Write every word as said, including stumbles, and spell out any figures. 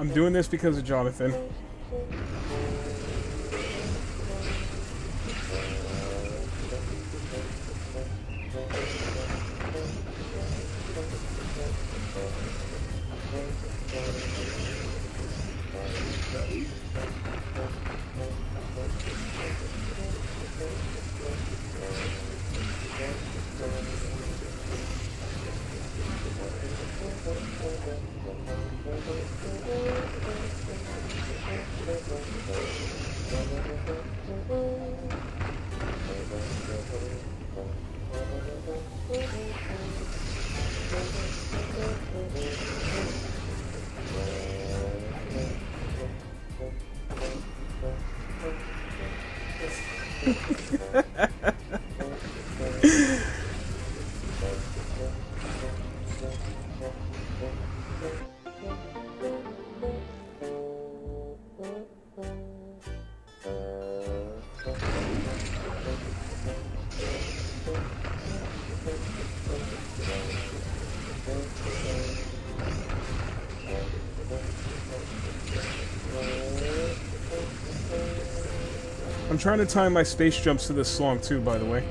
I'm doing this because of Jonathan. I'm trying to time my space jumps to this song too, by the way.